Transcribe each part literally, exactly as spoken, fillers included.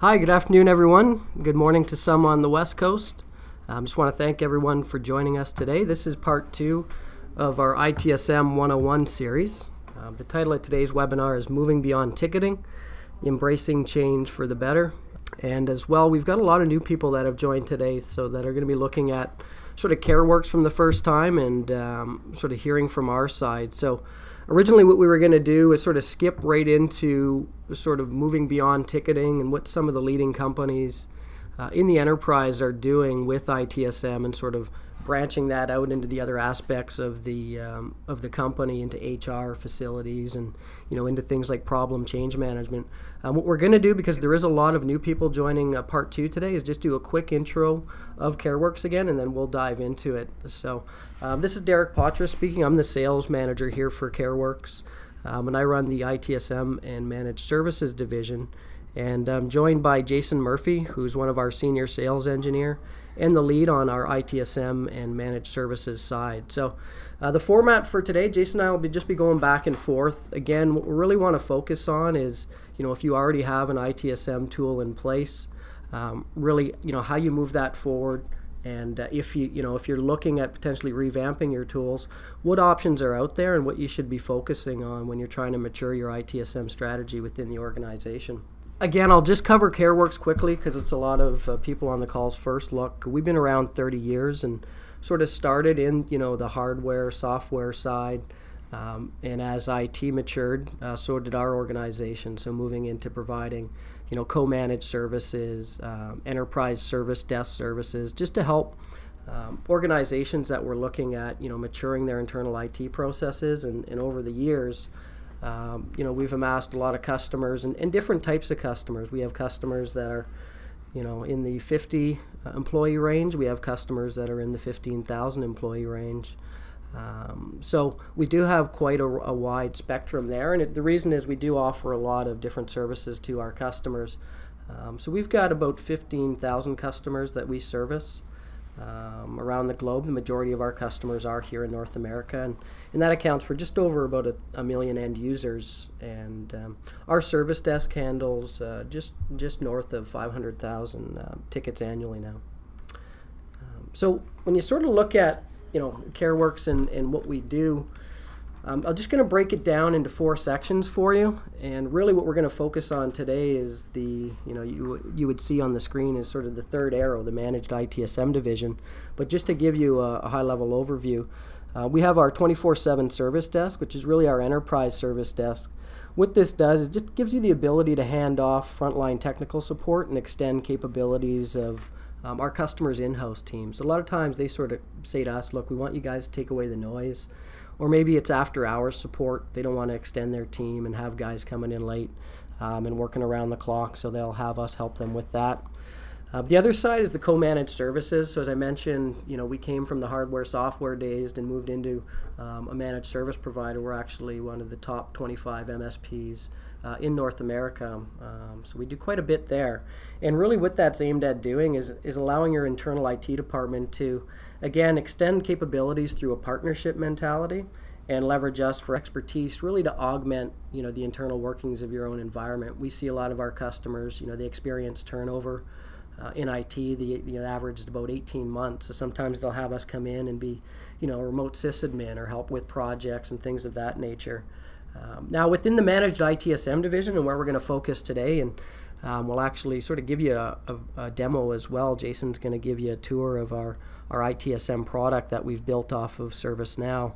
Hi, good afternoon everyone. Good morning to some on the West Coast. I um, just want to thank everyone for joining us today. This is part two of our I T S M one oh one series. Um, the title of today's webinar is Moving Beyond Ticketing, Embracing Change for the Better. And as well, we've got a lot of new people that have joined today, so that are going to be looking at sort of CareWorx from the first time and um, sort of hearing from our side. So originally what we were going to do is sort of skip right into sort of moving beyond ticketing and what some of the leading companies uh, in the enterprise are doing with I T S M and sort of branching that out into the other aspects of the um, of the company, into H R, facilities, and you know, into things like problem change management. Um, what we're going to do, because there is a lot of new people joining uh, part two today, is just do a quick intro of CareWorx again, and then we'll dive into it. So um, this is Derek Potras speaking. I'm the sales manager here for CareWorx, um, and I run the I T S M and Managed Services division. And I'm joined by Jason Murphy, who's one of our senior sales engineer and the lead on our I T S M and Managed Services side. So uh, the format for today, Jason and I will be just be going back and forth. Again, what we really want to focus on is, you know, if you already have an I T S M tool in place, um, really, you know, how you move that forward. And uh, if you, you know, if you're looking at potentially revamping your tools, what options are out there and what you should be focusing on when you're trying to mature your I T S M strategy within the organization. Again, I'll just cover CareWorx quickly because it's a lot of uh, people on the calls first look. We've been around thirty years and sort of started in, you know, the hardware, software side. Um, and as I T matured, uh, so did our organization. So moving into providing, you know, co-managed services, um, enterprise service desk services, just to help um, organizations that were looking at, you know, maturing their internal I T processes. And, and over the years, Um, you know, we've amassed a lot of customers and, and different types of customers. We have customers that are, you know, in the fifty employee range. We have customers that are in the fifteen thousand employee range. Um, so we do have quite a, a wide spectrum there. And it, the reason is we do offer a lot of different services to our customers. Um, so we've got about fifteen thousand customers that we service Um, around the globe. The majority of our customers are here in North America, and, and that accounts for just over about a, a million end users. And um, our service desk handles uh, just just north of five hundred thousand uh, tickets annually now. Um, so when you sort of look at, you know, CareWorx and, and what we do, um, I'm just going to break it down into four sections for you. And really what we're going to focus on today is the, you know, you, you would see on the screen is sort of the third arrow, the Managed I T S M division. But just to give you a, a high-level overview, uh, we have our twenty-four seven service desk, which is really our enterprise service desk. What this does is it just gives you the ability to hand off frontline technical support and extend capabilities of um, our customers' in-house teams. So a lot of times they sort of say to us, look, we want you guys to take away the noise. Or maybe it's after-hours support. They don't want to extend their team and have guys coming in late um, and working around the clock, so they'll have us help them with that. Uh, the other side is the co-managed services. So as I mentioned, you know, we came from the hardware software days and moved into um, a managed service provider. We're actually one of the top twenty-five M S Ps uh, in North America. Um, so we do quite a bit there. And really what that's aimed at doing is, is allowing your internal I T department to, again, extend capabilities through a partnership mentality and leverage us for expertise, really to augment, you know, the internal workings of your own environment. We see a lot of our customers, you know, they experience turnover uh, in I T. The, the average is about eighteen months. So sometimes they'll have us come in and be, you know, a remote sysadmin or help with projects and things of that nature. Um, now within the Managed I T S M division, and where we're going to focus today, and um, we'll actually sort of give you a, a, a demo as well. Jason's going to give you a tour of our our I T S M product that we've built off of ServiceNow.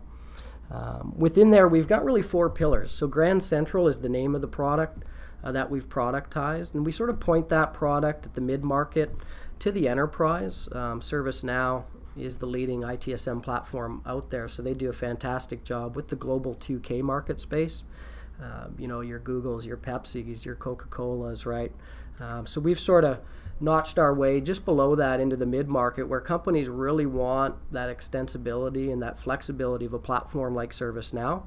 Um, within there, we've got really four pillars. So Grand Central is the name of the product uh, that we've productized, and we sort of point that product at the mid-market to the enterprise. Um, ServiceNow is the leading I T S M platform out there, so they do a fantastic job with the global two K market space. Uh, you know, your Googles, your Pepsis, your Coca-Colas, right? Um, so we've sort of notched our way just below that into the mid-market, where companies really want that extensibility and that flexibility of a platform like ServiceNow,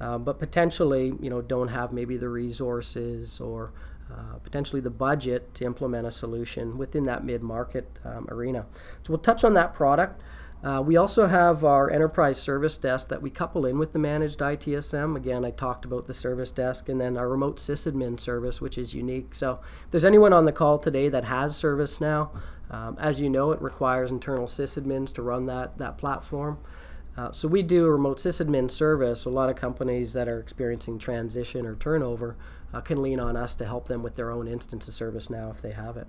uh, but potentially, you know, don't have maybe the resources or uh, potentially the budget to implement a solution within that mid-market um, arena. So we'll touch on that product. Uh, we also have our enterprise service desk that we couple in with the managed I T S M. Again, I talked about the service desk, and then our remote sysadmin service, which is unique. So if there's anyone on the call today that has ServiceNow, um, as you know, it requires internal sysadmins to run that, that platform. Uh, so we do a remote sysadmin service. A lot of companies that are experiencing transition or turnover uh, can lean on us to help them with their own instance of ServiceNow if they have it.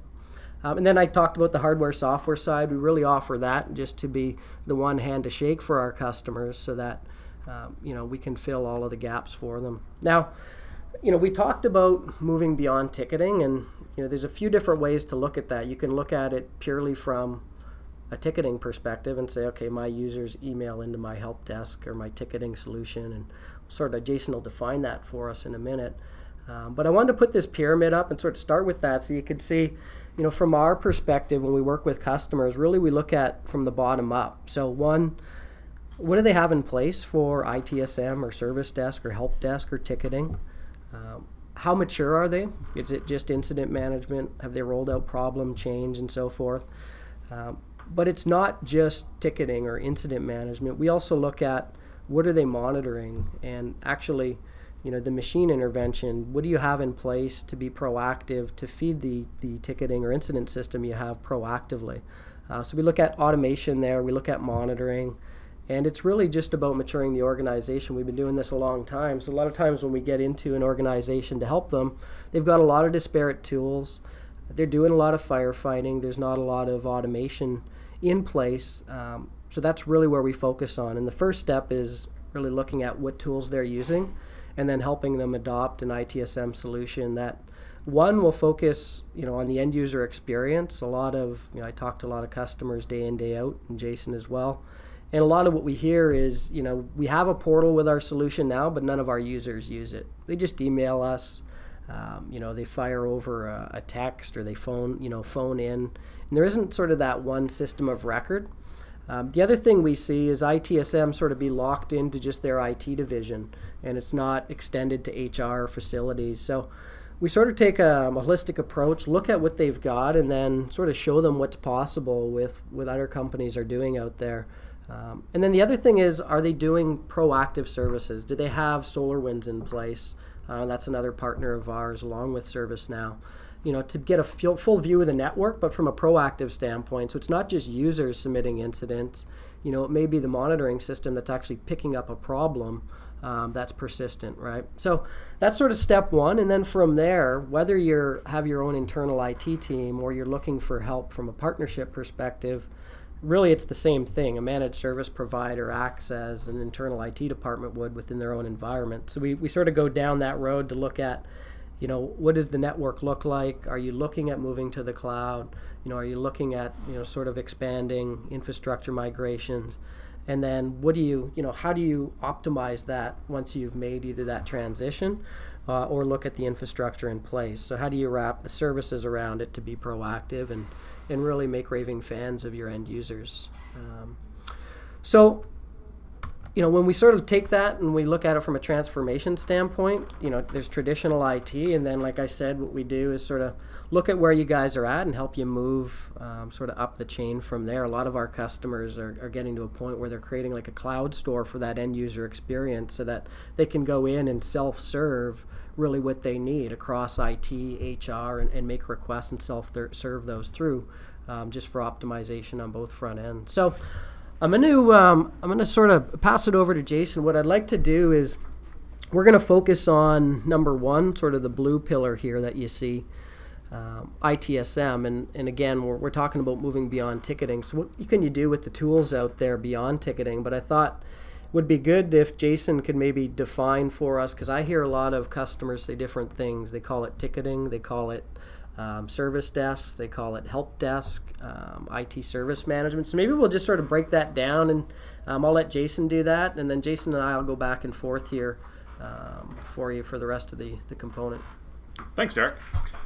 Um, and then I talked about the hardware software side. We really offer that just to be the one hand to shake for our customers, so that um, you know, we can fill all of the gaps for them. Now, you know, we talked about moving beyond ticketing, and you know, there's a few different ways to look at that. You can look at it purely from a ticketing perspective and say, okay, my users email into my help desk or my ticketing solution, and sort of Jason will define that for us in a minute. Um, but I wanted to put this pyramid up and sort of start with that, so you could see, you know, from our perspective when we work with customers, really we look at from the bottom up. So one, what do they have in place for I T S M or service desk or help desk or ticketing? Um, how mature are they? Is it just incident management? Have they rolled out problem change and so forth? Um, but it's not just ticketing or incident management. We also look at what are they monitoring, and actually, you know, the machine intervention. What do you have in place to be proactive to feed the, the ticketing or incident system you have proactively? Uh, so we look at automation there, we look at monitoring, and it's really just about maturing the organization. We've been doing this a long time, so a lot of times when we get into an organization to help them, they've got a lot of disparate tools. They're doing a lot of firefighting. There's not a lot of automation in place, um, so that's really where we focus on. And the first step is really looking at what tools they're using, and then helping them adopt an I T S M solution that, one, will focus, you know, on the end user experience. A lot of, you know, I talk to a lot of customers day in, day out, and Jason as well. And a lot of what we hear is, you know, we have a portal with our solution now, but none of our users use it. They just email us, um, you know, they fire over a, a text, or they phone, you know, phone in. And there isn't sort of that one system of record. Um, the other thing we see is I T S M sort of be locked into just their I T division, and it's not extended to H R or facilities. So we sort of take a, a holistic approach, look at what they've got, and then sort of show them what's possible with what other companies are doing out there. Um, and then the other thing is, are they doing proactive services? Do they have SolarWinds in place? Uh, that's another partner of ours, along with ServiceNow, you know, to get a full view of the network, but from a proactive standpoint. So it's not just users submitting incidents. You know, it may be the monitoring system that's actually picking up a problem um, that's persistent, right? So that's sort of step one. And then from there, whether you have your own internal I T team or you're looking for help from a partnership perspective, really it's the same thing. A managed service provider acts as an internal I T department would within their own environment. So we, we sort of go down that road to look at, you know, what does the network look like? Are you looking at moving to the cloud? You know, are you looking at, you know, sort of expanding infrastructure migrations? And then what do you, you know, how do you optimize that once you've made either that transition uh, or look at the infrastructure in place? So how do you wrap the services around it to be proactive and, and really make raving fans of your end users? Um, so. You know, when we sort of take that and we look at it from a transformation standpoint, you know, there's traditional I T, and then, like I said, what we do is sort of look at where you guys are at and help you move um, sort of up the chain from there. A lot of our customers are, are getting to a point where they're creating like a cloud store for that end user experience, so that they can go in and self-serve really what they need across I T, H R, and, and make requests and self-serve those through um, just for optimization on both front ends. So I'm going to um, I'm going to sort of pass it over to Jason. What I'd like to do is we're going to focus on number one, sort of the blue pillar here that you see, um, I T S M, and and again we're we're talking about moving beyond ticketing. So what can you do with the tools out there beyond ticketing? But I thought it would be good if Jason could maybe define for us, because I hear a lot of customers say different things. They call it ticketing. They call it Um, service desks, they call it help desk, um, I T service management. So maybe we'll just sort of break that down, and um, I'll let Jason do that, and then Jason and I will go back and forth here um, for you for the rest of the, the component. Thanks, Derek.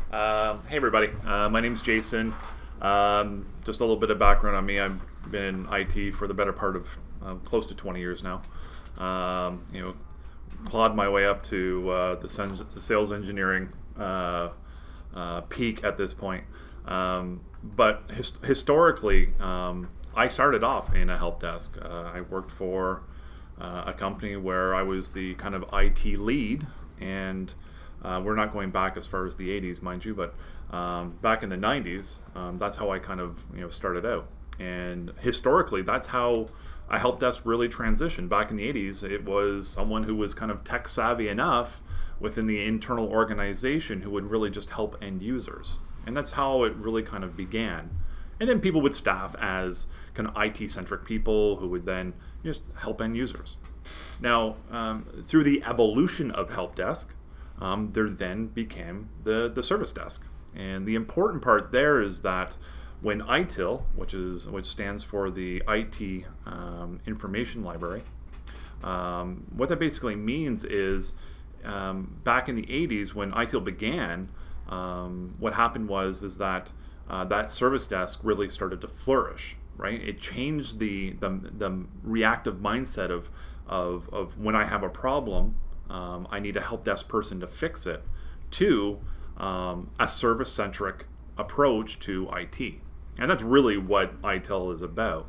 Uh, hey everybody, uh, my name's Jason. Um, just a little bit of background on me. I've been in I T for the better part of uh, close to twenty years now. Um, you know, clawed my way up to uh, the, the sales engineering uh, Uh, peak at this point, um, but his historically um, I started off in a help desk. Uh, I worked for uh, a company where I was the kind of I T lead, and uh, we're not going back as far as the eighties, mind you, but um, back in the nineties, um, that's how I kind of you know started out. And historically, that's how a help desk really transitioned. Back in the eighties, it was someone who was kind of tech savvy enough within the internal organization who would really just help end users. And that's how it really kind of began. And then people would staff as kind of I T-centric people who would then just help end users. Now, um, through the evolution of help desk, um, there then became the, the service desk. And the important part there is that when I T I L, which is which stands for the I T um, Information Library, um, what that basically means is um, back in the eighties when I T I L began, um, what happened was is that Uh, that service desk really started to flourish, right? It changed the the, the reactive mindset of, of of when I have a problem, um, I need a help desk person to fix it, to um, a service-centric approach to I T, and that's really what I T I L is about.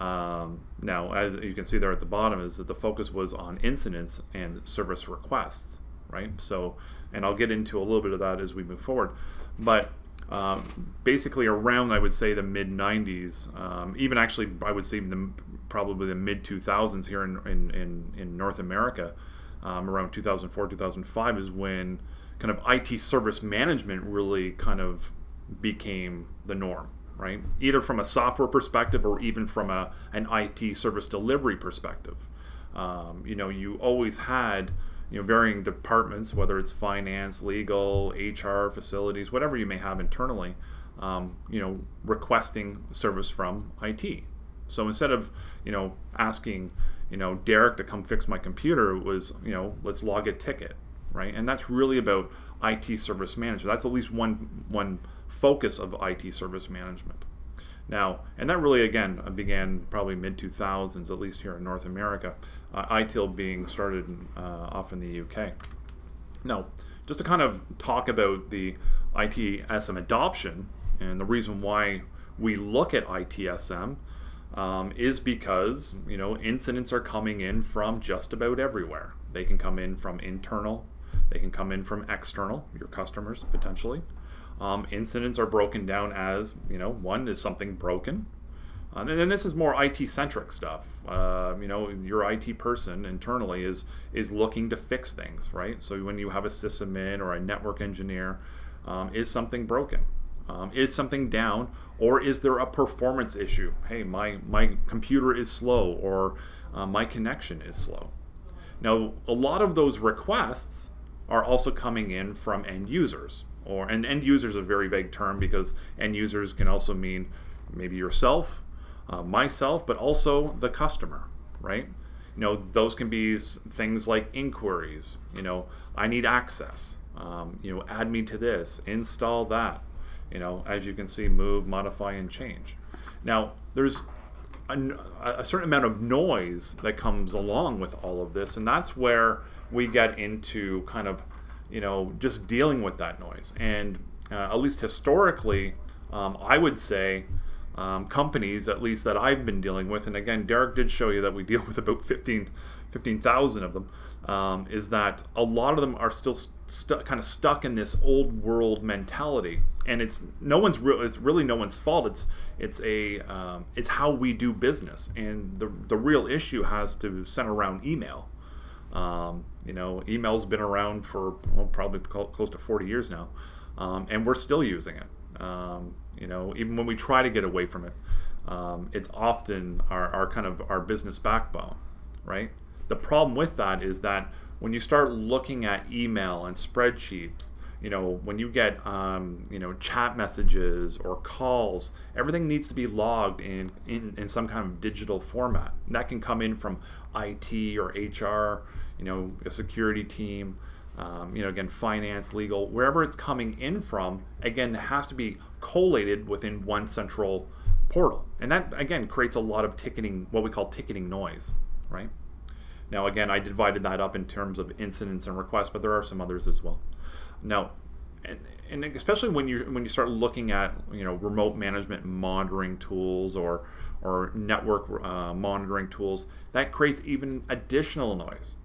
Um, now, as you can see there at the bottom, is that the focus was on incidents and service requests, right? So, and I'll get into a little bit of that as we move forward, but. Um, basically around, I would say, the mid nineties, um, even actually, I would say the, probably the mid two thousands here in, in, in, in North America, um, around two thousand four, two thousand five is when kind of I T service management really kind of became the norm, right? Either from a software perspective or even from a, an I T service delivery perspective. Um, you know, you always had you know, varying departments, whether it's finance, legal, H R, facilities, whatever you may have internally, um, you know, requesting service from I T. So instead of, you know, asking, you know, Derek to come fix my computer, it was, you know, let's log a ticket, right? And that's really about I T service management. That's at least one, one focus of I T service management. Now, and that really, again, began probably mid two thousands, at least here in North America, uh, I T I L being started uh, off in the U K. Now, just to kind of talk about the I T S M adoption, and the reason why we look at I T S M um, is because, you know, incidents are coming in from just about everywhere. They can come in from internal, they can come in from external, your customers potentially. Um, incidents are broken down as, you know, one is something broken. Um, and then this is more I T-centric stuff. Uh, you know, your I T person internally is, is looking to fix things, right? So when you have a system in or a network engineer, um, is something broken? Um, is something down? Or is there a performance issue? Hey, my, my computer is slow, or uh, my connection is slow. Now, a lot of those requests are also coming in from end users. Or, and end users is a very vague term because end users can also mean maybe yourself, uh, myself, but also the customer, right? You know, those can be things like inquiries. You know, I need access. Um, you know, add me to this, install that. You know, as you can see, move, modify, and change. Now, there's a, a certain amount of noise that comes along with all of this, and that's where we get into kind of you know, just dealing with that noise. And uh, at least historically, um, I would say um, companies, at least that I've been dealing with, and again, Derek did show you that we deal with about fifteen thousand of them, um, is that a lot of them are still st kind of stuck in this old world mentality. And it's no one's re it's really no one's fault. It's it's a um, it's how we do business, and the the real issue has to center around email. Um, you know, email's been around for well, probably close to forty years now, um, and we're still using it. Um, you know, even when we try to get away from it, um, it's often our, our kind of our business backbone, right? The problem with that is that when you start looking at email and spreadsheets, you know, when you get, um, you know, chat messages or calls, everything needs to be logged in, in, in some kind of digital format. And that can come in from I T or H R, you know, a security team, um, you know, again, finance, legal, wherever it's coming in from, again, it has to be collated within one central portal. And that, again, creates a lot of ticketing, what we call ticketing noise, right? Now, again, I divided that up in terms of incidents and requests, but there are some others as well. Now, and, and especially when you when you start looking at you know remote management monitoring tools or or network uh, monitoring tools, that creates even additional noise,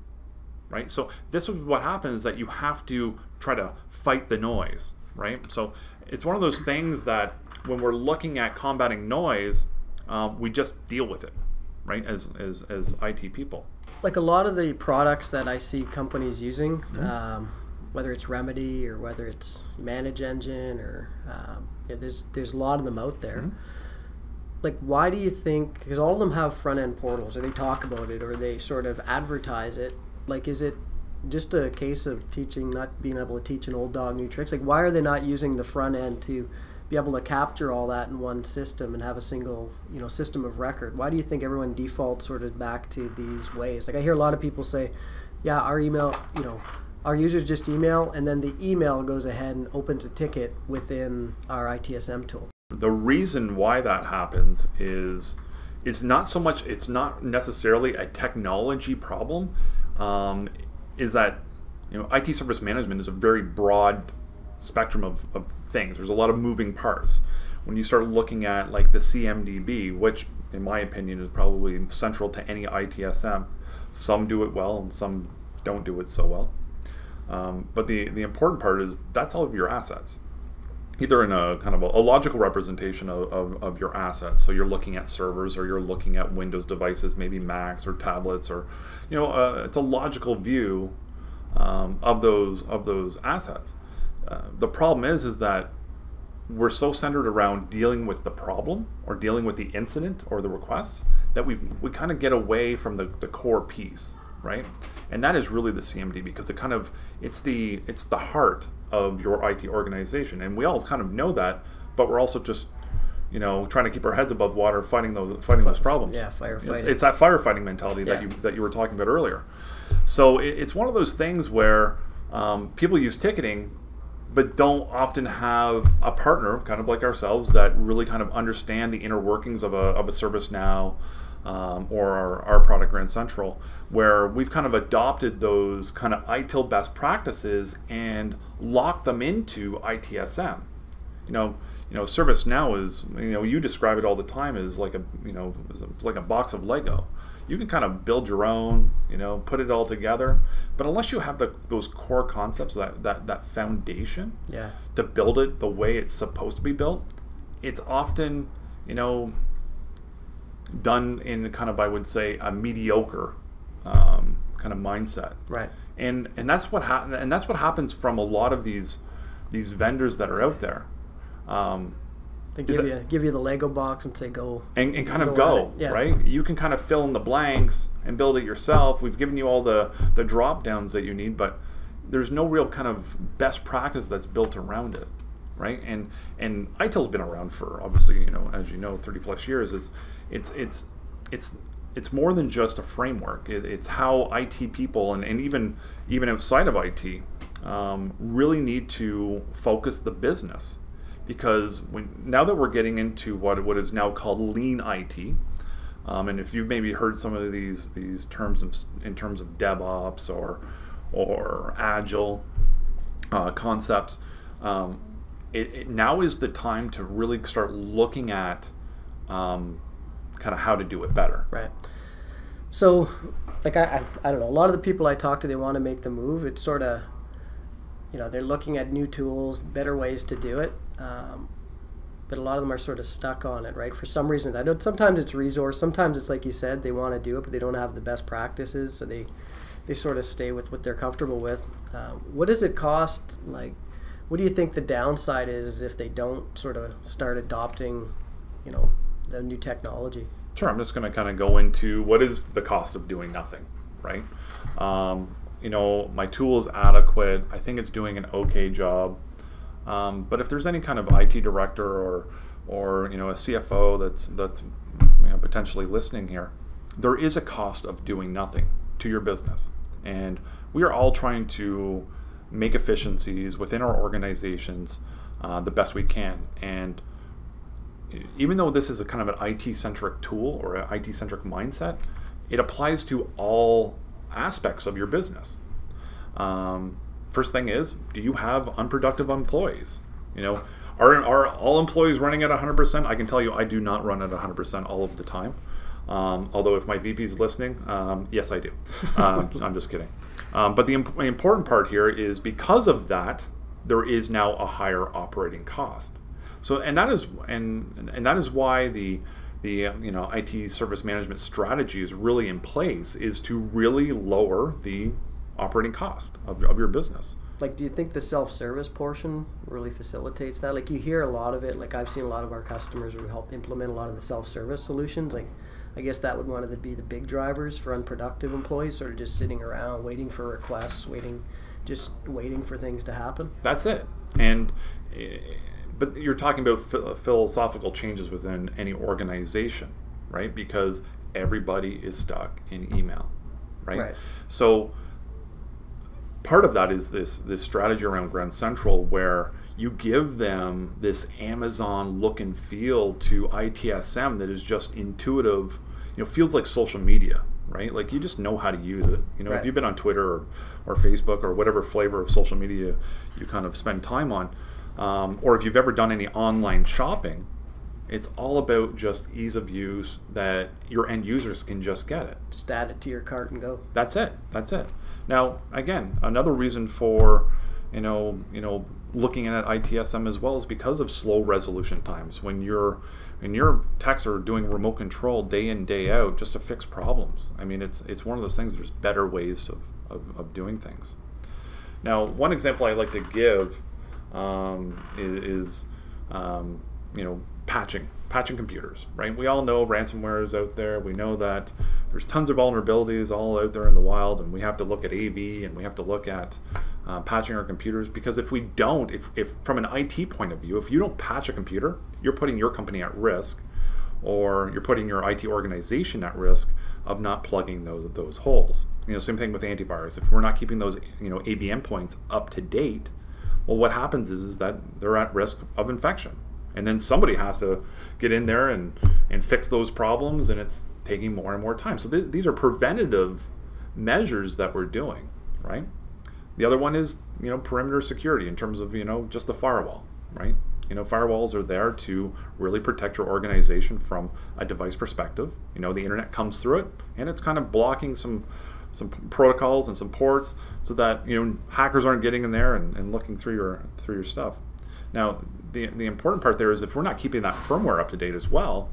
right? So this is what happens, is that you have to try to fight the noise, right? So it's one of those things that when we're looking at combating noise, um, we just deal with it, right, as, as, as I T people. Like a lot of the products that I see companies using, mm-hmm. um, whether it's Remedy or whether it's Manage Engine or um, yeah, there's, there's a lot of them out there. Mm-hmm. Like, why do you think, because all of them have front-end portals, or they talk about it, or they sort of advertise it. Like, is it just a case of teaching, not being able to teach an old dog new tricks? Like, why are they not using the front end to be able to capture all that in one system and have a single, you know, system of record? Why do you think everyone defaults sort of back to these ways? Like, I hear a lot of people say, yeah, our email, you know, our users just email, and then the email goes ahead and opens a ticket within our I T S M tool. The reason why that happens is it's not so much, it's not necessarily a technology problem, um, is that, you know, I T service management is a very broad spectrum of, of things. There's a lot of moving parts. When you start looking at like the C M D B, which in my opinion is probably central to any I T S M, some do it well and some don't do it so well. Um, but the, the important part is that's all of your assets, either in a kind of a, a logical representation of, of, of your assets. So you're looking at servers, or you're looking at Windows devices, maybe Macs or tablets, or, you know, uh, it's a logical view um, of those of those assets. Uh, the problem is, is that we're so centered around dealing with the problem or dealing with the incident or the requests that we we kind of get away from the, the core piece, right? And that is really the C M D B, because it kind of, it's the, it's the heart of your I T organization, and we all kind of know that, but we're also just, you know, trying to keep our heads above water, fighting those fighting those problems. Yeah, firefighting. It's, it's that firefighting mentality yeah. that you that you were talking about earlier. So it, it's one of those things where um, people use ticketing, but don't often have a partner, kind of like ourselves, that really kind of understand the inner workings of a of a ServiceNow um, or our, our product Grand Central, where we've kind of adopted those kind of I T I L best practices and locked them into I T S M. You know, you know, ServiceNow is, you know, you describe it all the time as like a, you know, it's like a box of Lego. You can kind of build your own, you know, put it all together, but unless you have the, those core concepts, that that that foundation, yeah, to build it the way it's supposed to be built, it's often, you know, done in kind of, I would say, a mediocre um, kind of mindset, right? And and that's what happens, and that's what happens from a lot of these these vendors that are out there. Um, They give, that, you, give you the Lego box and say go. And, and kind go of go, yeah. right? You can kind of fill in the blanks and build it yourself. We've given you all the, the drop-downs that you need, but there's no real kind of best practice that's built around it, right? And and I T I L's been around for, obviously, you know, as you know, thirty plus years. It's, it's, it's, it's, it's more than just a framework. It, it's how I T people, and, and even, even outside of I T, um, really need to focus the business. Because when, now that we're getting into what what is now called lean I T, um, and if you've maybe heard some of these these terms of, in terms of DevOps or or agile uh, concepts, um, it, it now is the time to really start looking at um, kind of how to do it better. Right. So, like I, I I don't know. A lot of the people I talk to, they want to make the move. It's sort of, you know, they're looking at new tools, better ways to do it. Um, but a lot of them are sort of stuck on it, right? For some reason, I don't, sometimes it's resource, sometimes it's like you said, they want to do it, but they don't have the best practices, so they, they sort of stay with what they're comfortable with. Um, what does it cost? Like, what do you think the downside is if they don't sort of start adopting, you know, the new technology? Sure, I'm just going to kind of go into what is the cost of doing nothing, right? Um, you know, my tool is adequate. I think it's doing an okay job. Um, but if there's any kind of I T director or, or you know, a C F O that's that's you know, potentially listening here, there is a cost of doing nothing to your business, and we are all trying to make efficiencies within our organizations uh, the best we can. And even though this is a kind of an I T-centric tool or an I T-centric mindset, it applies to all aspects of your business. Um, First thing is, do you have unproductive employees? You know, Are, are all employees running at one hundred percent? I can tell you I do not run at one hundred percent all of the time. Um, although if my V P is listening, um, yes I do. Um, I'm just kidding. Um, but the imp important part here is because of that, there is now a higher operating cost. So, and that is, and and that is why the the you know I T service management strategy is really in place, is to really lower the operating cost of, of your business. Like, do you think the self-service portion really facilitates that? Like, you hear a lot of it. Like, I've seen a lot of our customers who help implement a lot of the self-service solutions. Like, I guess that would one of the, be the big drivers for unproductive employees, sort of just sitting around waiting for requests, waiting, just waiting for things to happen. That's it. And but you're talking about philosophical changes within any organization, right? Because everybody is stuck in email, right? Right. So part of that is this this strategy around Grand Central, where you give them this Amazon look and feel to I T S M that is just intuitive. You know, feels like social media, right? Like, you just know how to use it. You know, right. If you've been on Twitter or, or Facebook or whatever flavor of social media you kind of spend time on, um, or if you've ever done any online shopping, it's all about just ease of use, that your end users can just get it. Just add it to your cart and go. That's it. That's it. Now, again, another reason for, you know, you know, looking at I T S M as well is because of slow resolution times. When you're, and your techs are doing remote control day in, day out just to fix problems. I mean, it's it's one of those things. There's better ways of, of, of doing things. Now, one example I like to give um, is, um, you know, patching, patching computers, right? We all know ransomware is out there. We know that there's tons of vulnerabilities all out there in the wild, and we have to look at A V, and we have to look at uh, patching our computers, because if we don't, if, if from an I T point of view, if you don't patch a computer, you're putting your company at risk, or you're putting your I T organization at risk of not plugging those, those holes. You know, same thing with antivirus. If we're not keeping those, you know, A V endpoints up to date, well, what happens is, is that they're at risk of infection. And then somebody has to get in there and, and fix those problems, and it's taking more and more time. So th these are preventative measures that we're doing, right? The other one is, you know, perimeter security in terms of, you know, just the firewall, right? You know, firewalls are there to really protect your organization from a device perspective. You know, the internet comes through it, and it's kind of blocking some some protocols and some ports so that, you know, hackers aren't getting in there and, and looking through your through your stuff. Now, the, the important part there is, if we're not keeping that firmware up to date as well,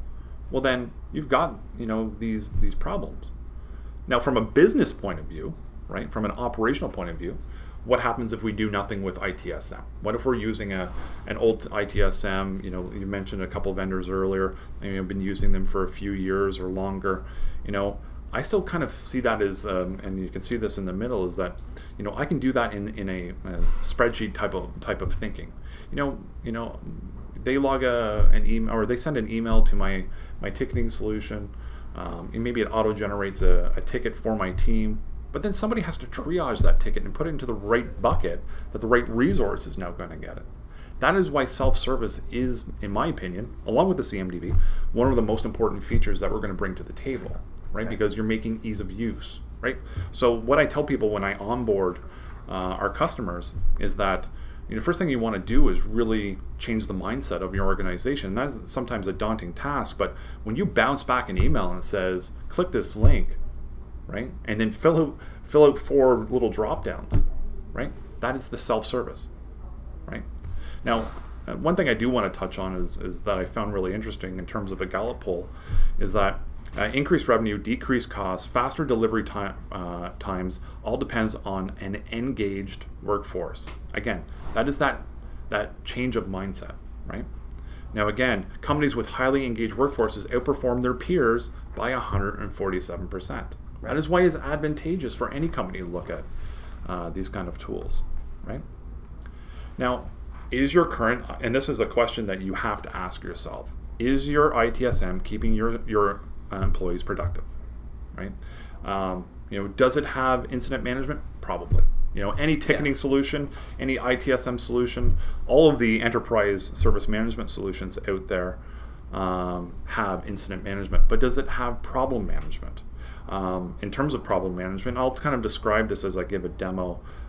well then you've got, you know, these, these problems. Now, from a business point of view, right, from an operational point of view, what happens if we do nothing with I T S M? What if we're using a, an old I T S M, you know, you mentioned a couple vendors earlier, and you've been using them for a few years or longer, you know, I still kind of see that as, um, and you can see this in the middle, is that, you know, I can do that in, in a, a spreadsheet type of type of thinking. You know, you know, they log a, an email, or they send an email to my my ticketing solution, um, and maybe it auto generates a, a ticket for my team. But then somebody has to triage that ticket and put it into the right bucket that the right resource is now going to get it. That is why self-service is, in my opinion, along with the C M D B, one of the most important features that we're going to bring to the table. Right, okay. Because you're making ease of use, right? So what I tell people when I onboard uh, our customers is that, you know, first thing you want to do is really change the mindset of your organization. And that's sometimes a daunting task, but when you bounce back an email and it says, click this link, right? And then fill out, fill out four little drop downs, right? That is the self-service, right? Now, one thing I do want to touch on is, is that I found really interesting in terms of a Gallup poll is that Uh, increased revenue, decreased costs, faster delivery time, uh, times, all depends on an engaged workforce. Again, that is that, that change of mindset, right? Now again, companies with highly engaged workforces outperform their peers by one hundred forty-seven percent. Right. That is why it's advantageous for any company to look at uh, these kind of tools, right? Now, is your current, and this is a question that you have to ask yourself, is your I T S M keeping your, your Uh, employees productive, right? Um, you know, does it have incident management? Probably. You know, any ticketing yeah. solution, any I T S M solution, all of the enterprise service management solutions out there um, have incident management. But does it have problem management? Um, in terms of problem management, I'll kind of describe this as I give a demo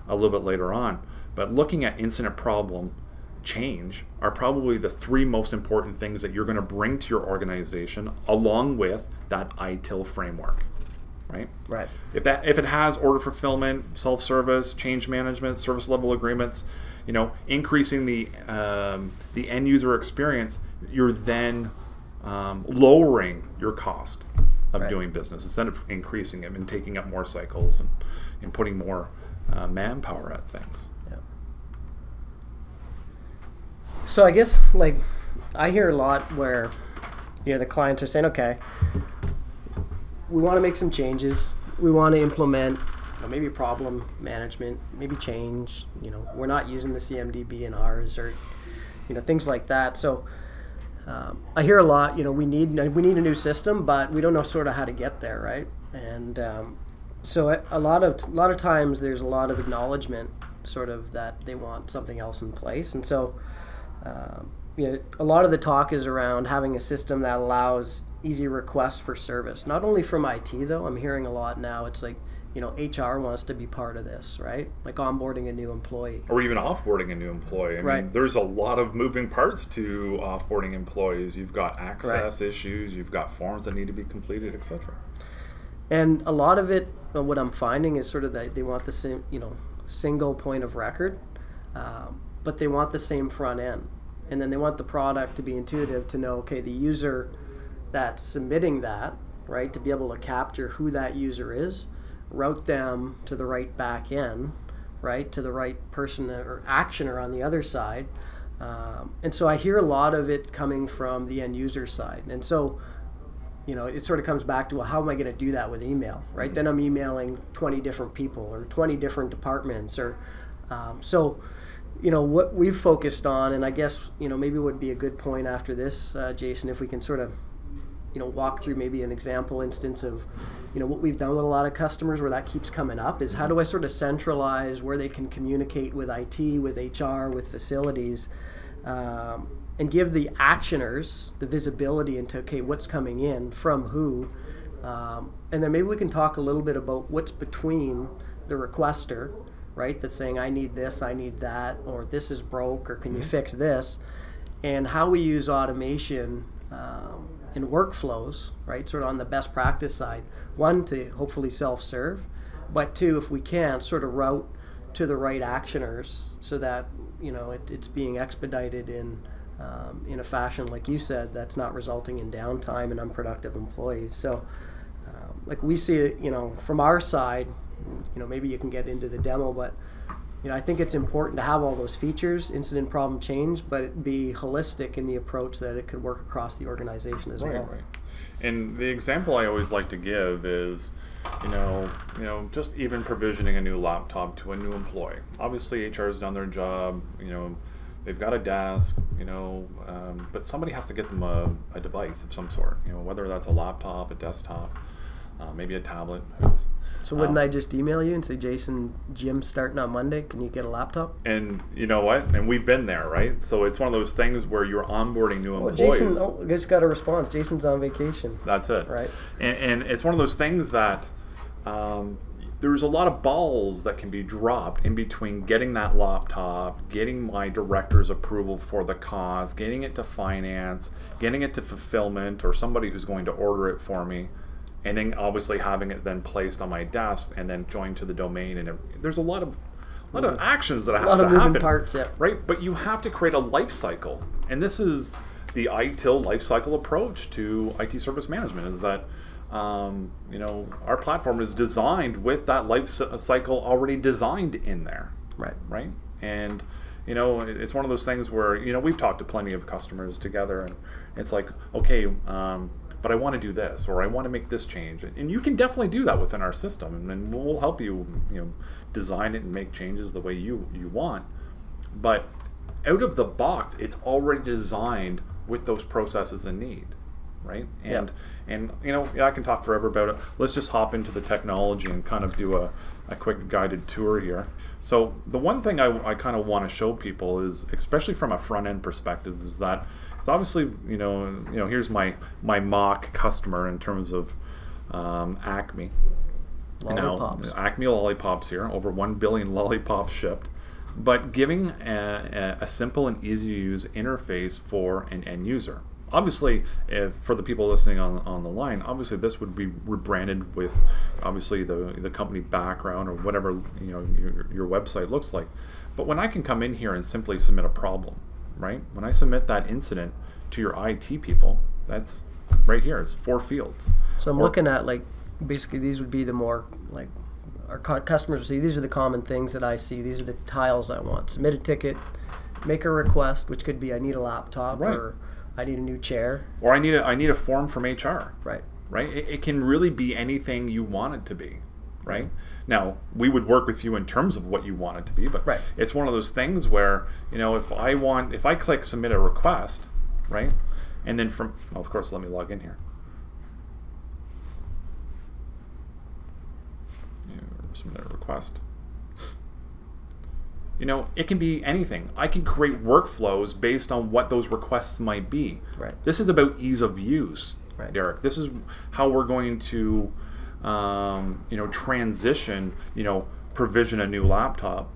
a little bit later on. But looking at incident problem change are probably the three most important things that you're going to bring to your organization along with that I T I L framework, right? Right. If that if it has order fulfillment, self-service, change management, service level agreements, you know, increasing the um, the end user experience, you're then um, lowering your cost of right. doing business instead of increasing it and taking up more cycles and, and putting more uh, manpower at things. Yeah. So I guess, like, I hear a lot where, you know, the clients are saying, okay, we want to make some changes. We want to implement, you know, maybe problem management, maybe change. You know, we're not using the C M D B in ours, or, you know, things like that. So um, I hear a lot, you know, we need we need a new system, but we don't know sort of how to get there, right? And um, so a lot of a lot of times there's a lot of acknowledgement, sort of, that they want something else in place, and so. Um, you know, a lot of the talk is around having a system that allows easy requests for service, not only from I T, though. I'm hearing a lot now, it's like, you know, H R wants to be part of this, right? Like onboarding a new employee. Or even offboarding a new employee. I right. mean, there's a lot of moving parts to offboarding employees. You've got access right. issues, you've got forms that need to be completed, et cetera. And a lot of it, what I'm finding is sort of that they want the same, you know, single point of record. Um, but they want the same front end, and then they want the product to be intuitive to know, okay, the user that's submitting that, right, to be able to capture who that user is, route them to the right back end, right, to the right person or actioner on the other side. Um, and so I hear a lot of it coming from the end user side. And so, you know, it sort of comes back to, well, how am I going to do that with email, right? Then I'm emailing twenty different people or twenty different departments, or um, so. You know, what we've focused on, and I guess, you know, maybe would be a good point after this, uh, Jason, if we can sort of, you know, walk through maybe an example instance of, you know, what we've done with a lot of customers where that keeps coming up is, how do I sort of centralize where they can communicate with I T, with H R, with facilities, um, and give the actioners the visibility into, okay, what's coming in from who, um, and then maybe we can talk a little bit about what's between the requester, right, that's saying I need this, I need that, or this is broke, or can you fix this, and how we use automation um, in workflows, right, sort of on the best practice side, one, to hopefully self-serve, but two, if we can, sort of route to the right actioners so that, you know, it, it's being expedited in um, in a fashion, like you said, that's not resulting in downtime and unproductive employees. So um, like we see it, you know, from our side, you know, maybe you can get into the demo, but, you know, I think it's important to have all those features, incident, problem, change, but it be holistic in the approach that it could work across the organization as right, well. Right. And the example I always like to give is, you know, you know, just even provisioning a new laptop to a new employee. Obviously, H R has done their job. You know, they've got a desk. You know, um, but somebody has to get them a, a device of some sort. You know, whether that's a laptop, a desktop, uh, maybe a tablet. So wouldn't um, I just email you and say, Jason, gym's starting on Monday, can you get a laptop? And you know what? And we've been there, right? So it's one of those things where you're onboarding new well, employees. Jason oh, just got a response. Jason's on vacation. That's it. Right. And, and it's one of those things that um, there's a lot of balls that can be dropped in between getting that laptop, getting my director's approval for the cause, getting it to finance, getting it to fulfillment, or somebody who's going to order it for me. And then obviously having it then placed on my desk and then joined to the domain, and it, there's a lot of a lot of actions that have to happen. A lot of moving parts, yeah. Right, but you have to create a life cycle, and this is the I T I L life cycle approach to I T service management. Is that um, you know, our platform is designed with that life cycle already designed in there. Right, right, and. You know, it's one of those things where, you know, we've talked to plenty of customers together, and it's like, okay, um, but I want to do this, or I want to make this change. And you can definitely do that within our system, and we'll help you, you know, design it and make changes the way you, you want. But out of the box, it's already designed with those processes in need, right? And, yeah. and you know, I can talk forever about it. Let's just hop into the technology and kind of do a... a quick guided tour here. So the one thing I, I kind of want to show people is, especially from a front end perspective, is that it's obviously, you know, you know, here's my my mock customer in terms of um, Acme. Lollipops. Now, Acme Lollipops here, over one billion lollipops shipped. but giving a, a simple and easy to use interface for an end user. Obviously, if, for the people listening on, on the line, obviously this would be rebranded with obviously the, the company background or whatever, you know, your, your website looks like. But when I can come in here and simply submit a problem, right? When I submit that incident to your I T people, that's right here, it's four fields. So I'm or, looking at like, basically these would be the more like our customers will see, these are the common things that I see, these are the tiles I want. Submit a ticket, make a request, which could be I need a laptop, right, or I need a new chair, or I need a I need a form from H R. Right. Right. It, it can really be anything you want it to be. Right. Mm-hmm. Now we would work with you in terms of what you want it to be, but right, it's one of those things where, you know, if I want, if I click submit a request, right, and then from oh, of course let me log in here. Submit a request. You know, it can be anything. I can create workflows based on what those requests might be. Right. This is about ease of use, right, Derek. This is how we're going to, um, you know, transition, you know, provision a new laptop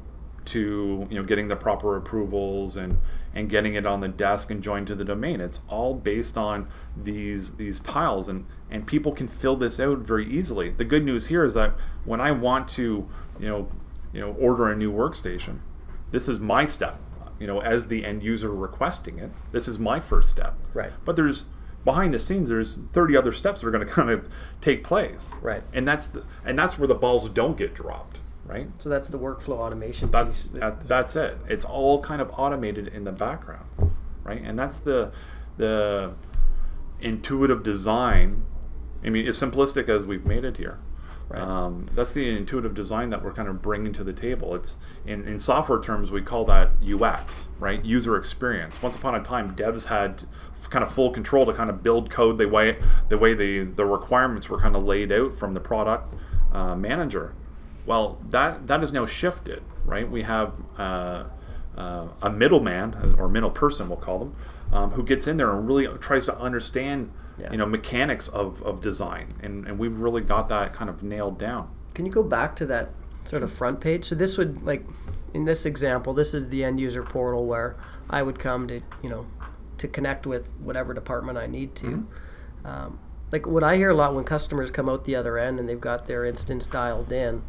to, you know, getting the proper approvals and and getting it on the desk and joined to the domain. It's all based on these these tiles, and and people can fill this out very easily. The good news here is that when I want to, you know, you know, order a new workstation, this is my step, you know, as the end user requesting it. This is my first step. Right. But there's behind the scenes, there's thirty other steps that are going to kind of take place. Right. And that's the, and that's where the balls don't get dropped. Right. So that's the workflow automation. That's piece that, that's it. It's all kind of automated in the background, right? And that's the the intuitive design. I mean, as simplistic as we've made it here, right, um, that's the intuitive design that we're kind of bringing to the table. It's in, in software terms, we call that U X, right? User experience. Once upon a time, devs had kind of full control to kind of build code the way the way the the requirements were kind of laid out from the product uh, manager. Well, that that is now shifted, right? We have uh, uh, a middleman or middle person, we'll call them, um, who gets in there and really tries to understand, yeah, you know, mechanics of, of design, and, and we've really got that kind of nailed down. Can you go back to that sort sure. of front page? So this would, like, in this example, this is the end user portal where I would come to, you know, to connect with whatever department I need to. Mm-hmm. um, like what I hear a lot when customers come out the other end and they've got their instance dialed in,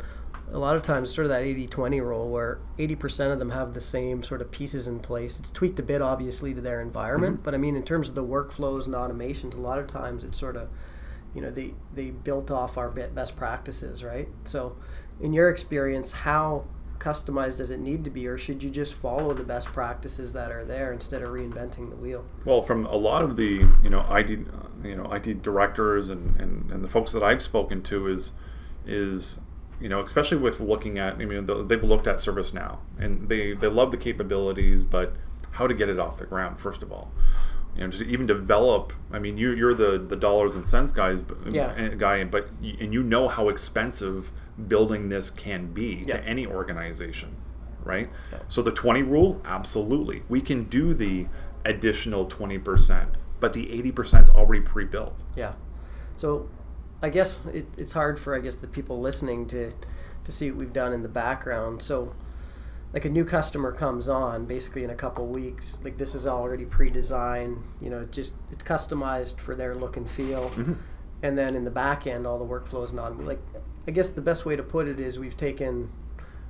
a lot of times sort of that eighty twenty rule where eighty percent of them have the same sort of pieces in place. It's tweaked a bit obviously to their environment, mm-hmm, but I mean in terms of the workflows and automations, a lot of times it's sort of, you know, they, they built off our best practices, right? So in your experience, how customized does it need to be, or should you just follow the best practices that are there instead of reinventing the wheel? Well, from a lot of the, you know, I T, you know, I T directors and, and, and the folks that I've spoken to is, is you know, especially with looking at, I mean, they've looked at ServiceNow, and they, they love the capabilities, but how to get it off the ground, first of all. You know, to even develop, I mean, you, you're the, the dollars and cents guys, yeah, guy, but and you know how expensive building this can be, yeah, to any organization, right? Yeah. So the twenty rule, absolutely. We can do the additional twenty percent, but the eighty percent is already pre-built. Yeah. So I guess it, it's hard for, I guess, the people listening to, to see what we've done in the background. So like a new customer comes on basically in a couple weeks, like this is already pre-designed, you know, just it's customized for their look and feel. Mm-hmm. And then in the back end, all the workflows and on, like, I guess the best way to put it is we've taken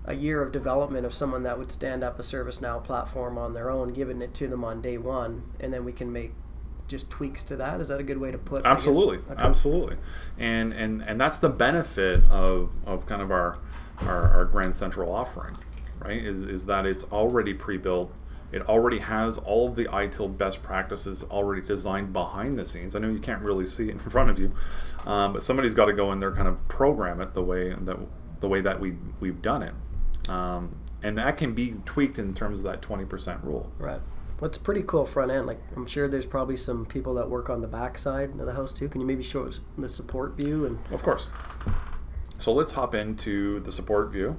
a year of development of someone that would stand up a ServiceNow platform on their own, giving it to them on day one, and then we can make just tweaks to that. Is that a good way to put it? Absolutely, okay. absolutely. And, and and that's the benefit of, of kind of our, our, our Grand Central offering, right, is, is that it's already pre-built. It already has all of the I T I L best practices already designed behind the scenes. I know you can't really see it in front of you, um, but somebody's got to go in there, kind of program it the way that the way that we we've done it, um, and that can be tweaked in terms of that twenty percent rule. Right. What's pretty cool front end, like I'm sure there's probably some people that work on the back side of the house too. Can you maybe show us the support view? And of course. So let's hop into the support view.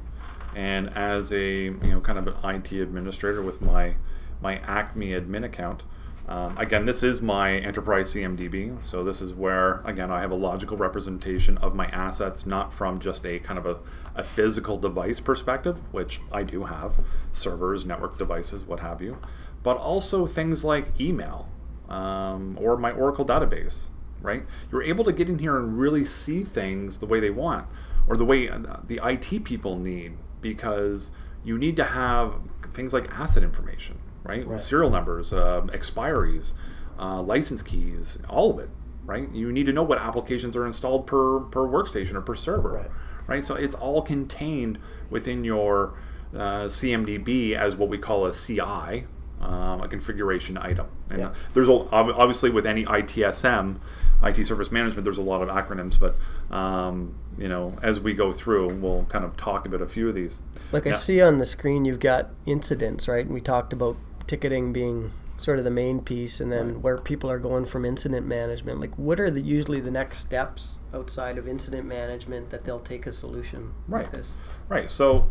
And as a, you know, kind of an I T administrator with my my Acme admin account, Um, again, this is my enterprise C M D B, so this is where, again, I have a logical representation of my assets, not from just a kind of a, a physical device perspective, which I do have, servers, network devices, what have you, but also things like email um, or my Oracle database, right? You're able to get in here and really see things the way they want or the way the I T people need, because you need to have things like asset information, right? Right. Serial numbers, uh, expiries, uh, license keys, all of it, right? You need to know what applications are installed per, per workstation or per server, right. right? So it's all contained within your uh, C M D B as what we call a C I, um, a configuration item. And yeah. there's a, obviously with any I T S M, I T Service Management, there's a lot of acronyms, but um, you know, as we go through, we'll kind of talk about a few of these. Like yeah. I see on the screen, you've got incidents, right? And we talked about ticketing being sort of the main piece, and then right. where people are going from incident management. Like, what are the, usually the next steps outside of incident management that they'll take a solution right. like this? Right. So,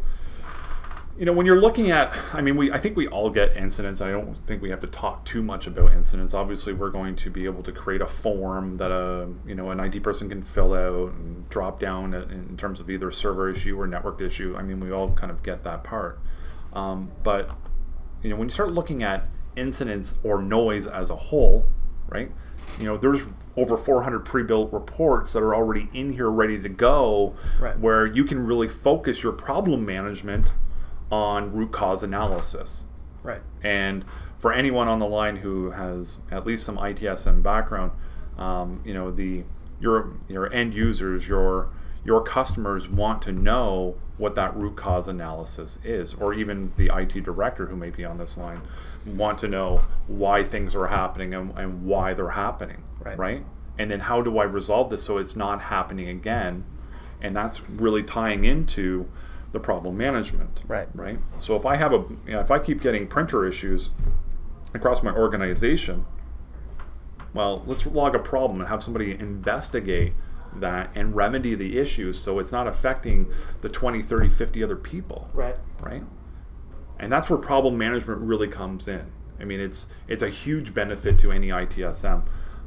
you know, when you're looking at, I mean, we I think we all get incidents. I don't think we have to talk too much about incidents. Obviously, we're going to be able to create a form that a you know an I T person can fill out and drop down in terms of either server issue or network issue. I mean, we all kind of get that part. Um, but you know, when you start looking at incidents or noise as a whole, right? You know, there's over four hundred pre-built reports that are already in here, ready to go, right. where you can really focus your problem management on root cause analysis. Right. And for anyone on the line who has at least some I T S M background, um, you know, the your your end users, your your customers want to know what that root cause analysis is, or even the I T director who may be on this line want to know why things are happening and, and why they're happening. Right. Right. And then how do I resolve this so it's not happening again? And that's really tying into the problem management, right? Right. So if I have a, you know, if I keep getting printer issues across my organization, well, let's log a problem and have somebody investigate that and remedy the issues so it's not affecting the twenty, thirty, fifty other people, right? Right. And that's where problem management really comes in. I mean, it's it's a huge benefit to any I T S M,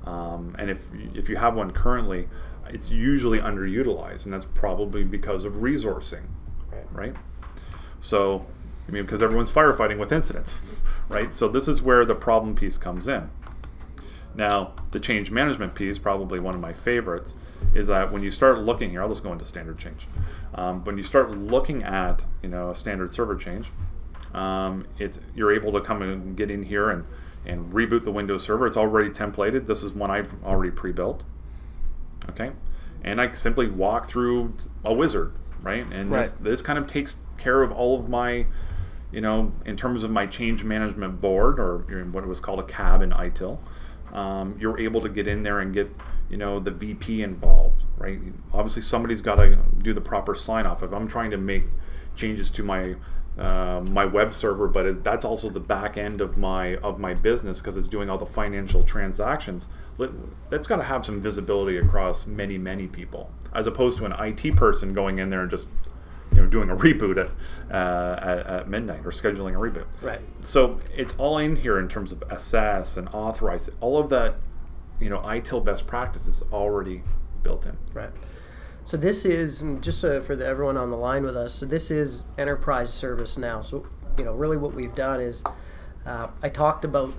um, and if if you have one currently, it's usually underutilized, and that's probably because of resourcing. Right, so I mean, because everyone's firefighting with incidents, right? So this is where the problem piece comes in. Now, the change management piece, probably one of my favorites, is that when you start looking here, I'll just go into standard change. Um, when you start looking at, you know, a standard server change, um, it's you're able to come and get in here and and reboot the Windows server. It's already templated. This is one I've already pre-built. Okay, and I simply walk through a wizard. Right, and right. This, this kind of takes care of all of my, you know, in terms of my change management board, or what it was called a C A B in I T I L. Um, you're able to get in there and get, you know, the V P involved, right? Obviously, somebody's got to do the proper sign off. If I'm trying to make changes to my uh, my web server, but it, that's also the back end of my of my business because it's doing all the financial transactions. That's got to have some visibility across many, many people, as opposed to an I T person going in there and just, you know, doing a reboot at, uh, at, at midnight or scheduling a reboot. Right. So it's all in here in terms of assess and authorize. All of that, you know, I T I L best practice is already built in. Right. So this is, and just so for the, everyone on the line with us, so this is enterprise service now. So, you know, really what we've done is uh, I talked about,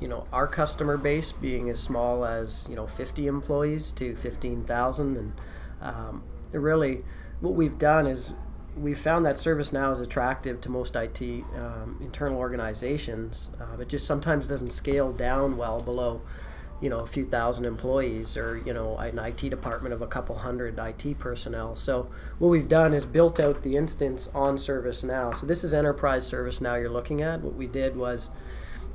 you know, our customer base being as small as, you know, fifty employees to fifteen thousand, and um, really what we've done is we've found that ServiceNow is attractive to most I T um, internal organizations. Uh, it just sometimes doesn't scale down well below, you know, a few thousand employees or, you know, an I T department of a couple hundred I T personnel. So what we've done is built out the instance on ServiceNow. So this is enterprise ServiceNow you're looking at. What we did was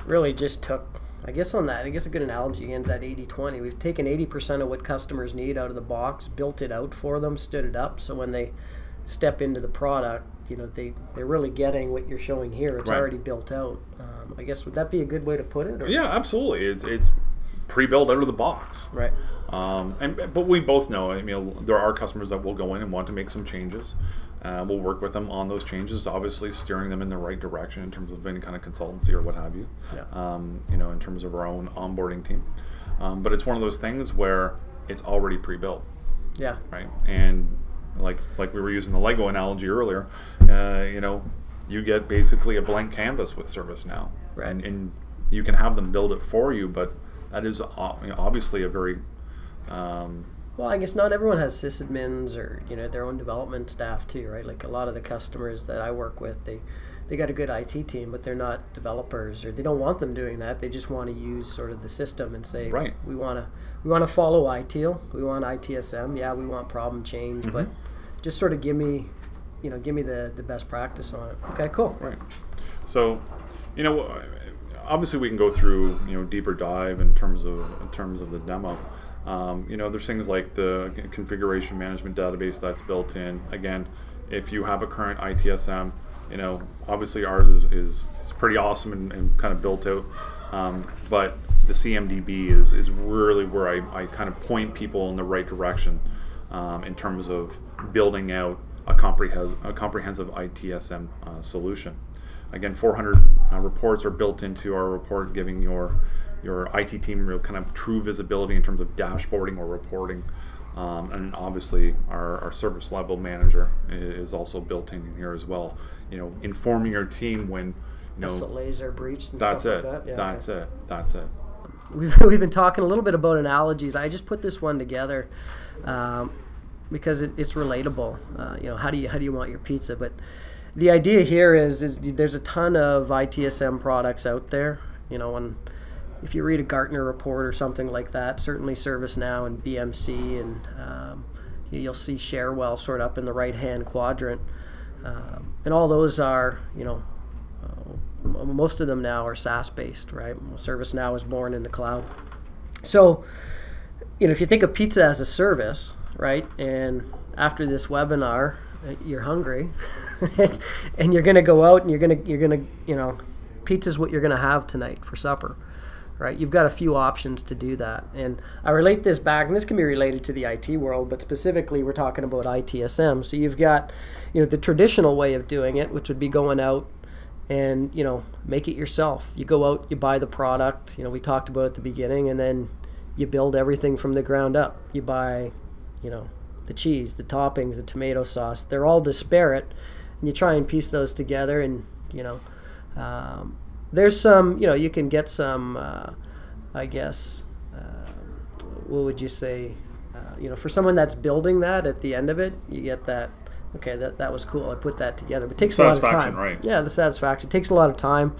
really just took, I guess on that, I guess a good analogy ends at eighty twenty. We've taken eighty percent of what customers need out of the box, built it out for them, stood it up, so when they step into the product, you know, they, they're really getting what you're showing here. It's right. already built out. Um, I guess, would that be a good way to put it? Or? Yeah, absolutely. It's, it's pre-built out of the box. Right. Um, and But we both know, I mean, there are customers that will go in and want to make some changes. Uh, we'll work with them on those changes, obviously steering them in the right direction in terms of any kind of consultancy or what have you, yeah. um, you know, in terms of our own onboarding team. Um, but it's one of those things where it's already pre-built. Yeah. Right. And like like we were using the Lego analogy earlier, uh, you know, you get basically a blank canvas with ServiceNow. Right. And, and you can have them build it for you, but that is obviously a very... Um, Well, I guess not everyone has sysadmins or, you know, their own development staff too, right? Like a lot of the customers that I work with, they, they got a good I T team, but they're not developers, or they don't want them doing that. They just want to use sort of the system and say, right. we want to we want to follow I T I L, we want I T S M, yeah, we want problem change, mm-hmm. but just sort of give me, you know, give me the the best practice on it. Okay, cool. Right. So, you know, obviously we can go through, you know, deeper dive in terms of in terms of the demo. Um, you know, there's things like the configuration management database that's built in. Again, if you have a current I T S M, you know, obviously ours is, is, is pretty awesome and, and kind of built out. Um, but the C M D B is, is really where I, I kind of point people in the right direction um, in terms of building out a comprehensive, a comprehensive I T S M uh, solution. Again, four hundred uh, reports are built into our report, giving your your I T team real kind of true visibility in terms of dashboarding or reporting. Um, and obviously our, our service level manager is also built in here as well. You know, informing your team when, you know, S L As are breached and stuff like that. Yeah, that's it, that's it. We've, we've been talking a little bit about analogies. I just put this one together um, because it, it's relatable. Uh, you know, how do you, how do you want your pizza? But the idea here is, is there's a ton of I T S M products out there, you know, and if you read a Gartner report or something like that, certainly ServiceNow and B M C, and um, you'll see Sharewell sort of up in the right-hand quadrant. Um, and all those are, you know, uh, most of them now are SaaS-based, right? ServiceNow was born in the cloud. So, you know, if you think of pizza as a service, right, and after this webinar, you're hungry, and you're going to go out and you're going to, you're going to, you know, pizza's what you're going to have tonight for supper. Right, you've got a few options to do that. And I relate this back, and this can be related to the I T world, but specifically we're talking about I T S M. So you've got, you know, the traditional way of doing it, which would be going out and, you know, make it yourself. You go out, you buy the product, you know, we talked about at the beginning, and then you build everything from the ground up. You buy, you know, the cheese, the toppings, the tomato sauce. They're all disparate, and you try and piece those together and, you know, um, there's some, you know, you can get some, uh, I guess, uh, what would you say, uh, you know, for someone that's building that at the end of it, you get that, okay, that, that was cool, I put that together. But it takes a lot of time. Right. Yeah, the satisfaction. It takes a lot of time.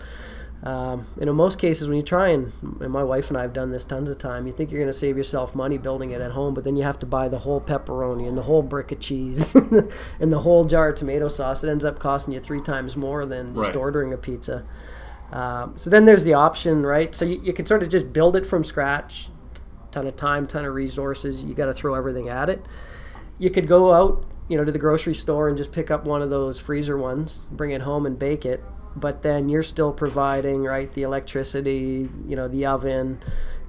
Um, and in most cases, when you try, and, and my wife and I have done this tons of time, you think you're going to save yourself money building it at home, but then you have to buy the whole pepperoni and the whole brick of cheese and the whole jar of tomato sauce. It ends up costing you three times more than just right. ordering a pizza. Um, so then there's the option, right? So you, you can sort of just build it from scratch, ton of time, ton of resources. You got to throw everything at it. You could go out, you know, to the grocery store and just pick up one of those freezer ones, bring it home and bake it. But then you're still providing, right, the electricity, you know, the oven.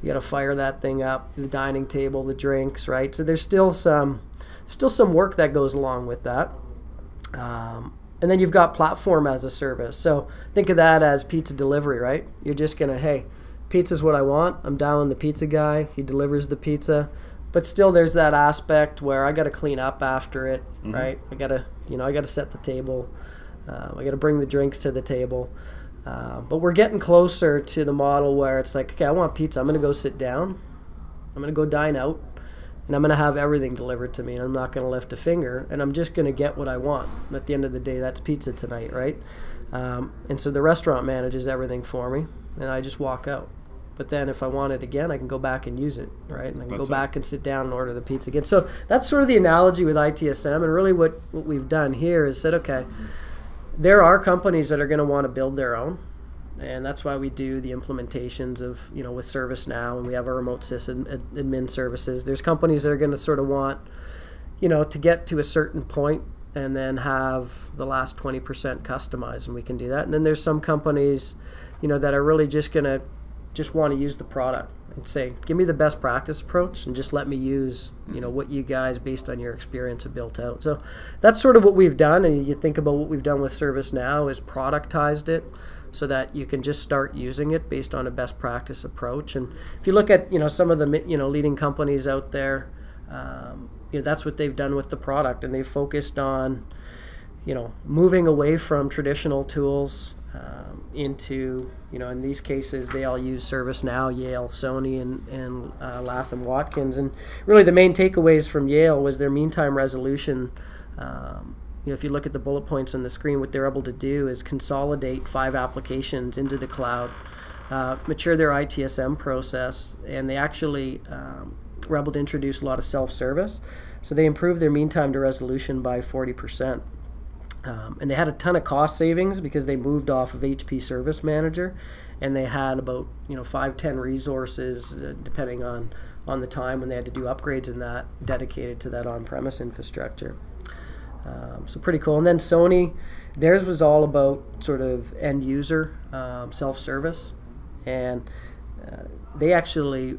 You got to fire that thing up, the dining table, the drinks, right? So there's still some, still some work that goes along with that. Um, And then you've got platform as a service. So think of that as pizza delivery, right? You're just going to, hey, pizza's what I want. I'm dialing the pizza guy. He delivers the pizza. But still there's that aspect where I got to clean up after it, mm-hmm. right? I got to, you know, I got to set the table. Uh, I got to bring the drinks to the table. Uh, but we're getting closer to the model where it's like, okay, I want pizza. I'm going to go sit down. I'm going to go dine out. And I'm going to have everything delivered to me. I'm not going to lift a finger. And I'm just going to get what I want. And at the end of the day, that's pizza tonight, right? Um, and so the restaurant manages everything for me. And I just walk out. But then if I want it again, I can go back and use it, right? And I can that's go it. back and sit down and order the pizza again. So that's sort of the analogy with I T S M. And really what, what we've done here is said, okay, there are companies that are going to want to build their own. And that's why we do the implementations of, you know, with ServiceNow, and we have our remote sysadmin services. There's companies that are going to sort of want, you know, to get to a certain point and then have the last twenty percent customized, and we can do that. And then there's some companies, you know, that are really just going to just want to use the product and say, give me the best practice approach and just let me use, you know, what you guys, based on your experience, have built out. So that's sort of what we've done. And you think about what we've done with ServiceNow is productized it so that you can just start using it based on a best practice approach. And if you look at, you know, some of the, you know, leading companies out there, um, you know, that's what they've done with the product, and they've focused on, you know, moving away from traditional tools um, into, you know, in these cases, they all use ServiceNow, Yale, Sony, and, and uh, Latham Watkins. And really the main takeaways from Yale was their mean time resolution. Um, you know, if you look at the bullet points on the screen, what they're able to do is consolidate five applications into the cloud, uh, mature their I T S M process, and they actually um, were able to introduce a lot of self-service. So they improved their mean time to resolution by forty percent. Um, and they had a ton of cost savings because they moved off of H P Service Manager, and they had about, you know, five, ten resources, uh, depending on, on the time when they had to do upgrades in that, dedicated to that on-premise infrastructure. Um, so pretty cool. And then Sony, theirs was all about sort of end-user um, self-service, and uh, they actually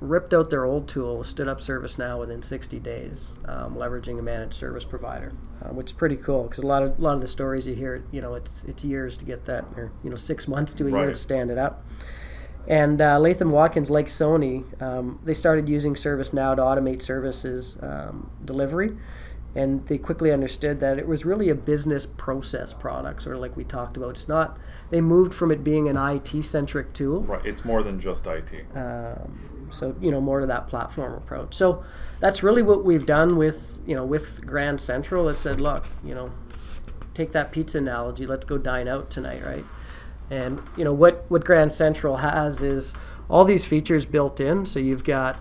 ripped out their old tool, stood up ServiceNow within sixty days, um, leveraging a managed service provider, uh, which is pretty cool because a lot of a lot of the stories you hear, you know, it's it's years to get that, or you know, six months to a right. year to stand it up. And uh, Latham Watkins, like Sony, um, they started using ServiceNow to automate services um, delivery, and they quickly understood that it was really a business process product, sort of like we talked about. It's not, they moved from it being an I T-centric tool. Right, it's more than just I T. Um, So, you know, more to that platform approach. So that's really what we've done with, you know, with Grand Central. It said, look, you know, take that pizza analogy. Let's go dine out tonight, right? And, you know, what, what Grand Central has is all these features built in. So you've got,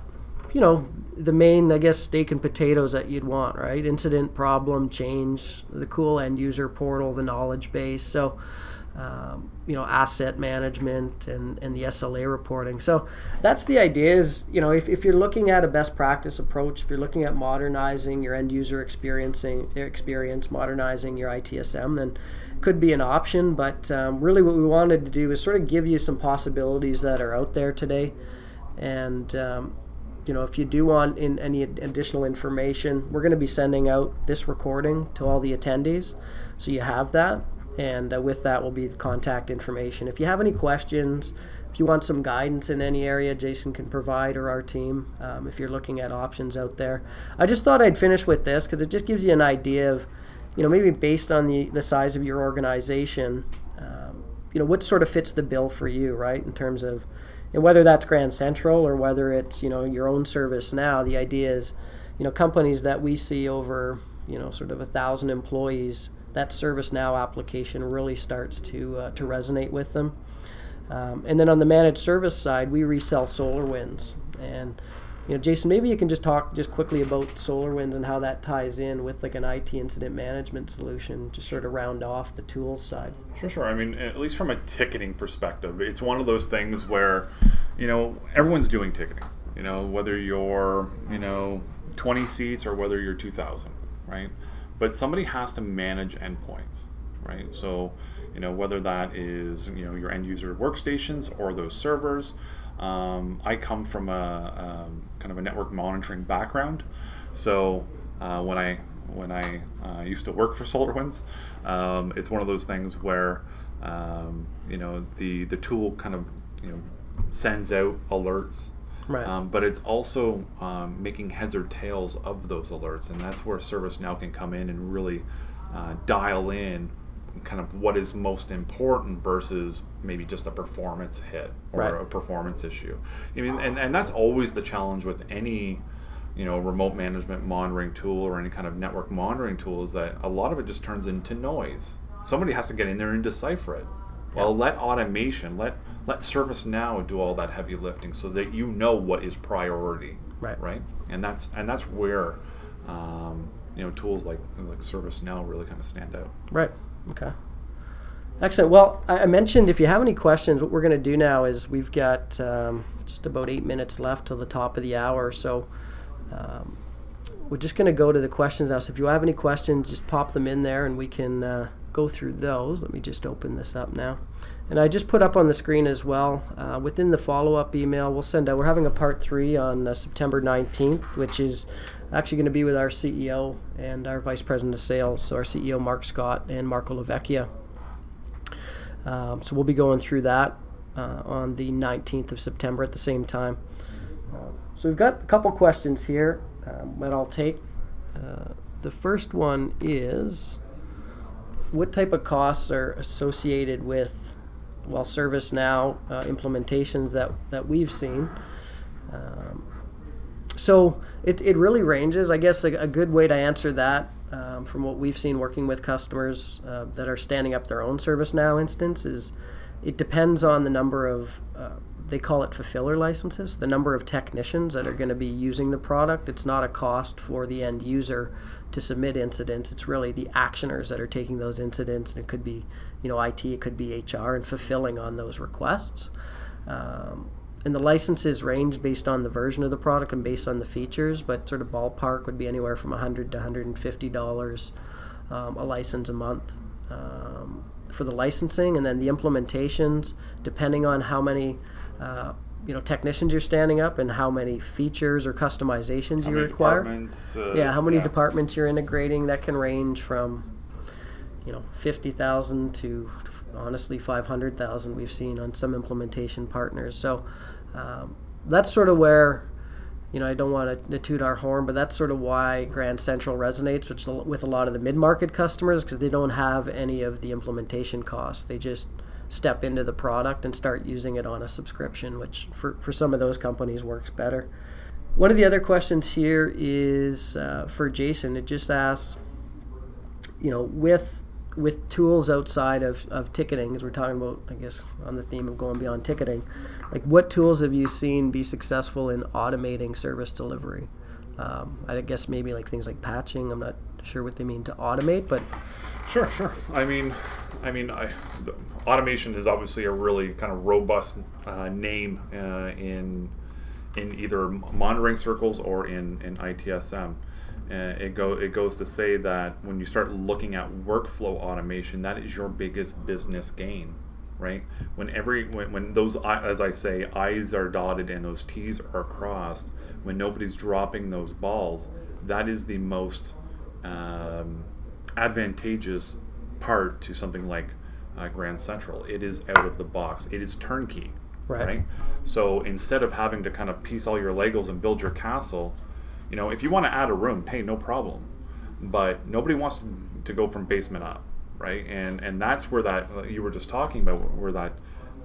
you know, the main, I guess, steak and potatoes that you'd want, right? Incident, problem, change, the cool end user portal, the knowledge base. So, Um, you know, asset management and, and the S L A reporting. So that's the idea is, you know, if, if you're looking at a best practice approach, if you're looking at modernizing your end user experiencing, experience, modernizing your I T S M, then it could be an option. But um, really what we wanted to do is sort of give you some possibilities that are out there today. And, um, you know, if you do want in any additional information, we're going to be sending out this recording to all the attendees. So you have that. And uh, with that will be the contact information. If you have any questions, if you want some guidance in any area Jason can provide, or our team, um, if you're looking at options out there. I just thought I'd finish with this because it just gives you an idea of, you know, maybe based on the, the size of your organization, um, you know, what sort of fits the bill for you, right, in terms of, and whether that's Grand Central or whether it's, you know, your own ServiceNow. The idea is, you know, companies that we see over, you know, sort of a thousand employees, that ServiceNow application really starts to uh, to resonate with them. Um, and then on the managed service side, we resell SolarWinds. And you know, Jason, maybe you can just talk just quickly about SolarWinds and how that ties in with like an I T incident management solution to sort of round off the tools side. Sure, sure. I mean, at least from a ticketing perspective, it's one of those things where, you know, everyone's doing ticketing. You know, whether you're, you know, twenty seats or whether you're two thousand, right? But somebody has to manage endpoints, right? So, you know, whether that is, you know, your end user workstations or those servers. Um, I come from a, a kind of a network monitoring background. So uh, when I when I uh, used to work for SolarWinds, um, it's one of those things where, um, you know, the the tool kind of, you know, sends out alerts. Right. Um, but it's also um, making heads or tails of those alerts, and that's where ServiceNow can come in and really uh, dial in kind of what is most important versus maybe just a performance hit or right. a performance issue. I mean, and, and that's always the challenge with any, you know, remote management monitoring tool or any kind of network monitoring tool, is that a lot of it just turns into noise. Somebody has to get in there and decipher it. Well, let automation, let let ServiceNow do all that heavy lifting, so that you know what is priority, right? Right, and that's and that's where, um, you know, tools like like ServiceNow really kind of stand out. Right. Okay. Excellent. Well, I mentioned if you have any questions, what we're going to do now is we've got um, just about eight minutes left till the top of the hour, so. Um, we're just going to go to the questions now. So if you have any questions, just pop them in there, and we can uh, go through those. Let me just open this up now. And I just put up on the screen as well, uh, within the follow-up email, we'll send out, we're having a part three on uh, September nineteenth, which is actually going to be with our C E O and our Vice President of Sales, so our C E O Mark Scott and Marco Lavecchia. Um, so we'll be going through that uh, on the nineteenth of September at the same time. Uh, so we've got a couple questions here um, that I'll take. Uh, the first one is, what type of costs are associated with, well, ServiceNow uh, implementations that, that we've seen? Um, so it, it really ranges. I guess a, a good way to answer that um, from what we've seen working with customers uh, that are standing up their own ServiceNow instance is it depends on the number of, uh, they call it fulfiller licenses, the number of technicians that are going to be using the product. It's not a cost for the end user to submit incidents. It's really the actioners that are taking those incidents, and it could be, you know, I T, it could be H R, and fulfilling on those requests. Um, and the licenses range based on the version of the product and based on the features, but sort of ballpark would be anywhere from one hundred to one hundred fifty dollars um, a license a month um, for the licensing. And then the implementations, depending on how many Uh, you know, technicians you're standing up and how many features or customizations how you require. Uh, yeah, how many yeah. departments you're integrating. That can range from, you know, fifty thousand to honestly five hundred thousand we've seen on some implementation partners. So um, that's sort of where, you know, I don't want to toot our horn, but that's sort of why Grand Central resonates which, with a lot of the mid-market customers, because they don't have any of the implementation costs. They just step into the product and start using it on a subscription, which for, for some of those companies works better. One of the other questions here is uh, for Jason. It just asks, you know, with with tools outside of, of ticketing, as we're talking about, I guess, on the theme of going beyond ticketing, like what tools have you seen be successful in automating service delivery? Um, I guess maybe like things like patching. I'm not sure what they mean to automate, but sure, sure. I mean, I mean, I, the, automation is obviously a really kind of robust uh, name uh, in in either monitoring circles or in in I T S M. Uh, it go it goes to say that when you start looking at workflow automation, that is your biggest business gain, right? When every when, when those as I say I's are dotted and those T's are crossed, when nobody's dropping those balls, that is the most um, advantageous part to something like uh, Grand Central. It is out of the box. It is turnkey, right. right? So instead of having to kind of piece all your Legos and build your castle, you know, if you want to add a room, hey, no problem. But nobody wants to, to go from basement up, right? And and that's where that you were just talking about, where that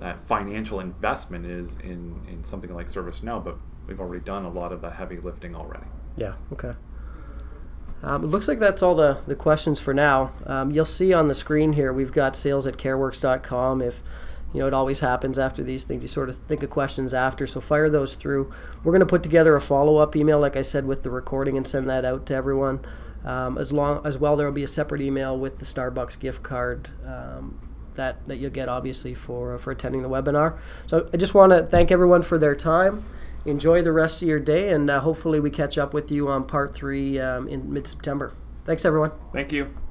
that financial investment is in in something like ServiceNow. But we've already done a lot of that heavy lifting already. Yeah. Okay. Um, it looks like that's all the, the questions for now. Um, you'll see on the screen here we've got sales at careworx dot com. If you know, it always happens after these things, you sort of think of questions after, so fire those through. We're going to put together a follow-up email, like I said, with the recording and send that out to everyone. Um, as long as well, there will be a separate email with the Starbucks gift card um, that that you'll get obviously for uh, for attending the webinar. So I just want to thank everyone for their time. Enjoy the rest of your day, and uh, hopefully we catch up with you on part three um, in mid-September. Thanks, everyone. Thank you.